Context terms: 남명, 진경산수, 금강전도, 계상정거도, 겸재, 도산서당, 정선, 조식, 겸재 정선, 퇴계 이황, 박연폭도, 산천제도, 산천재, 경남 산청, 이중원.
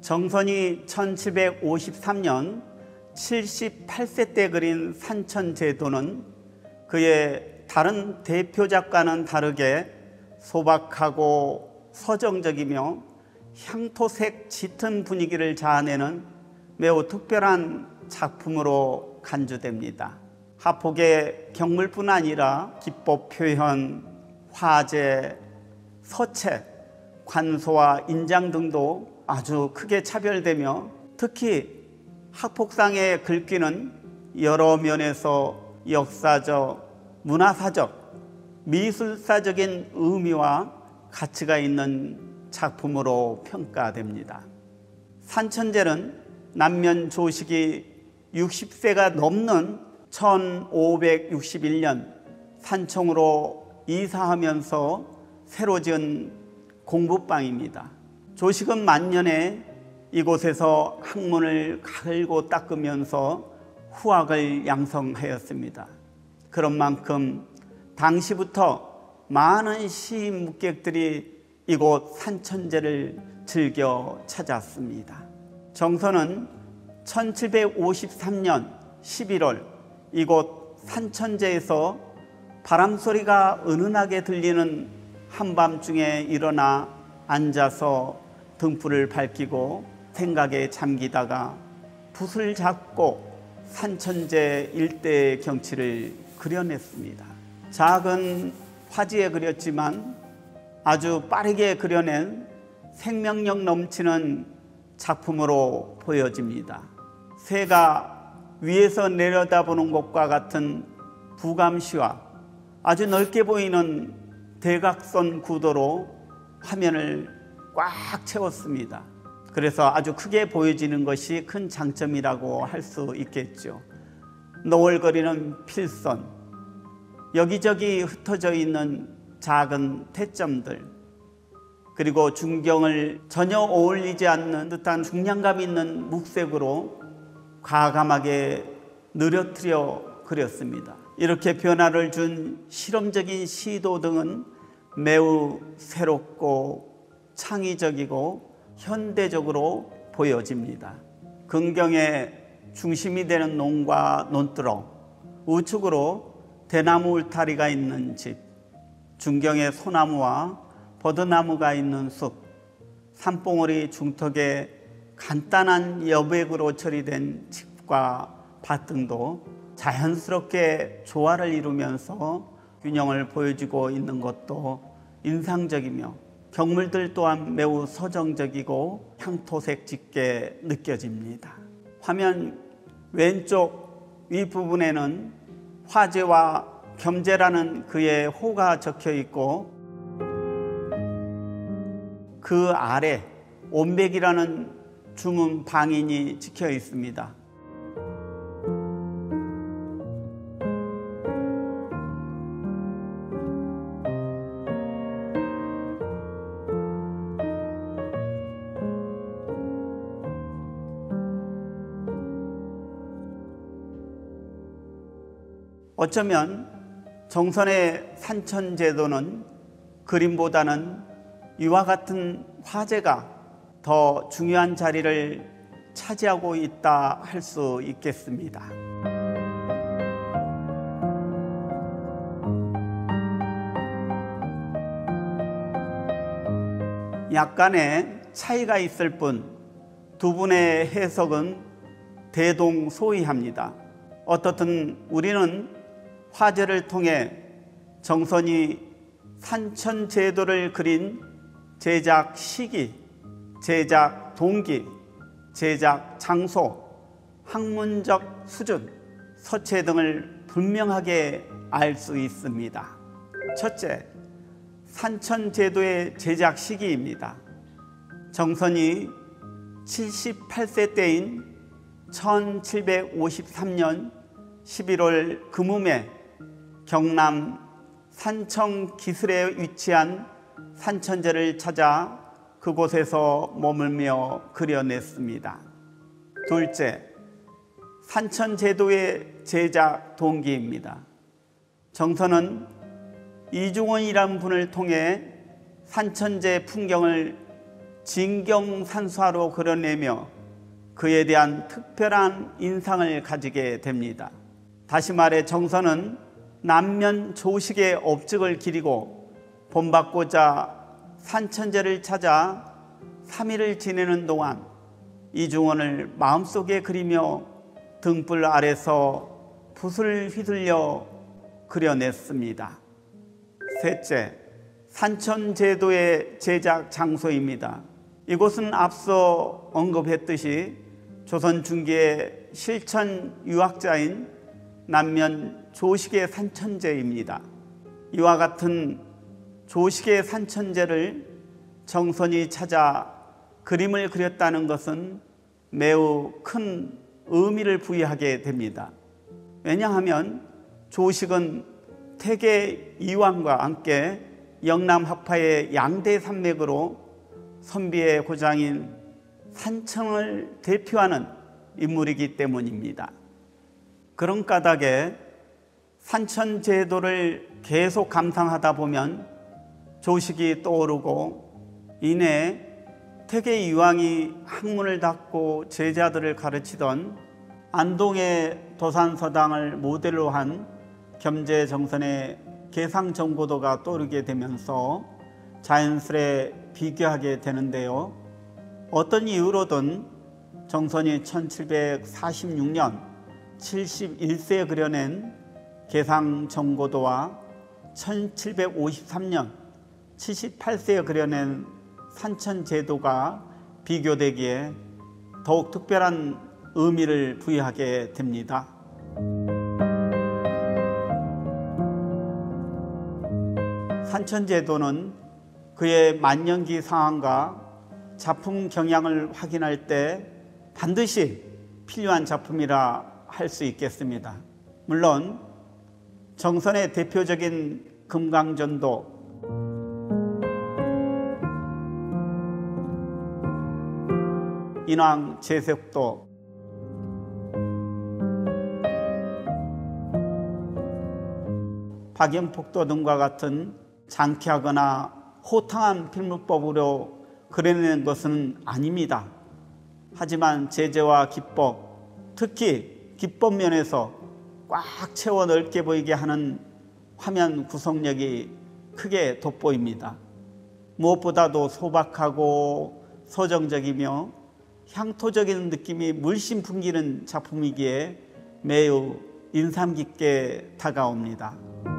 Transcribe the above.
정선이 1753년 78세 때 그린 산천제도는 그의 다른 대표작과는 다르게 소박하고 서정적이며 향토색 짙은 분위기를 자아내는 매우 특별한 작품으로 간주됩니다. 하폭의 경물뿐 아니라 기법 표현, 화제, 서체, 관소와 인장 등도 아주 크게 차별되며 특히 학폭상의 글귀는 여러 면에서 역사적, 문화사적, 미술사적인 의미와 가치가 있는 작품으로 평가됩니다. 산천재는 남명 조식이 60세가 넘는 1561년 산청으로 이사하면서 새로 지은 공부방입니다. 조식은 만년에 이곳에서 학문을 갈고 닦으면서 후학을 양성하였습니다. 그런 만큼 당시부터 많은 시인 묵객들이 이곳 산천재를 즐겨 찾았습니다. 정선은 1753년 11월 이곳 산천재에서 바람소리가 은은하게 들리는 한밤중에 일어나 앉아서 등불을 밝히고 생각에 잠기다가 붓을 잡고 산천재 일대의 경치를 그려냈습니다. 작은 화지에 그렸지만 아주 빠르게 그려낸 생명력 넘치는 작품으로 보여집니다. 새가 위에서 내려다보는 것과 같은 부감시와 아주 넓게 보이는 대각선 구도로 화면을 꽉 채웠습니다. 그래서 아주 크게 보여지는 것이 큰 장점이라고 할 수 있겠죠. 노을거리는 필선, 여기저기 흩어져 있는 작은 태점들, 그리고 중경을 전혀 어울리지 않는 듯한 중량감 있는 묵색으로 과감하게 늘어뜨려 그렸습니다. 이렇게 변화를 준 실험적인 시도 등은 매우 새롭고 창의적이고 현대적으로 보여집니다. 근경의 중심이 되는 논과 논두렁, 우측으로 대나무 울타리가 있는 집, 중경에 소나무와 버드나무가 있는 숲, 산봉우리 중턱에 간단한 여백으로 처리된 집과 밭 등도 자연스럽게 조화를 이루면서 균형을 보여주고 있는 것도 인상적이며 경물들 또한 매우 서정적이고 향토색 짙게 느껴집니다. 화면 왼쪽 윗부분에는 화제와 겸재라는 그의 호가 적혀 있고 그 아래 온백이라는 주문 방인이 찍혀 있습니다. 어쩌면 정선의 산천제도는 그림보다는 이와 같은 화제가 더 중요한 자리를 차지하고 있다 할 수 있겠습니다. 약간의 차이가 있을 뿐 두 분의 해석은 대동소이합니다. 어떻든 우리는 화제를 통해 정선이 산천제도를 그린 제작 시기, 제작 동기, 제작 장소, 학문적 수준, 서체 등을 분명하게 알 수 있습니다. 첫째, 산천제도의 제작 시기입니다. 정선이 78세 때인 1753년 11월 금음에 경남 산청 기슬에 위치한 산천재를 찾아 그곳에서 머물며 그려냈습니다. 둘째, 산천제도의 제작 동기입니다. 정선은 이중원이란 분을 통해 산천재 풍경을 진경산수화로 그려내며 그에 대한 특별한 인상을 가지게 됩니다. 다시 말해 정선은 남면 조식의 업적을 기리고 본받고자 산천재를 찾아 3일을 지내는 동안 이중원을 마음속에 그리며 등불 아래서 붓을 휘둘려 그려냈습니다. 셋째, 산천제도의 제작 장소입니다. 이곳은 앞서 언급했듯이 조선 중기의 실천 유학자인 남면 조식의 산천재입니다. 이와 같은 조식의 산천재를 정선이 찾아 그림을 그렸다는 것은 매우 큰 의미를 부여하게 됩니다. 왜냐하면 조식은 퇴계 이황과 함께 영남 하파의 양대 산맥으로 선비의 고장인 산청을 대표하는 인물이기 때문입니다. 그런 까닭에 산천제도를 계속 감상하다 보면 조식이 떠오르고 이내 퇴계 이황이 학문을 닫고 제자들을 가르치던 안동의 도산서당을 모델로 한 겸재 정선의 계상정거도가 떠오르게 되면서 자연스레 비교하게 되는데요. 어떤 이유로든 정선이 1746년 71세에 그려낸 계상정거도와 1753년 78세에 그려낸 산천제도가 비교되기에 더욱 특별한 의미를 부여하게 됩니다. 산천제도는 그의 만년기 상황과 작품 경향을 확인할 때 반드시 필요한 작품이라 할 수 있겠습니다. 물론 정선의 대표적인 금강전도, 인왕재색도, 박연폭도 등과 같은 장쾌하거나 호탕한 필문법으로 그려낸 것은 아닙니다. 하지만 제재와 기법, 특히 기법 면에서 꽉 채워 넓게 보이게 하는 화면 구성력이 크게 돋보입니다. 무엇보다도 소박하고 서정적이며 향토적인 느낌이 물씬 풍기는 작품이기에 매우 인상 깊게 다가옵니다.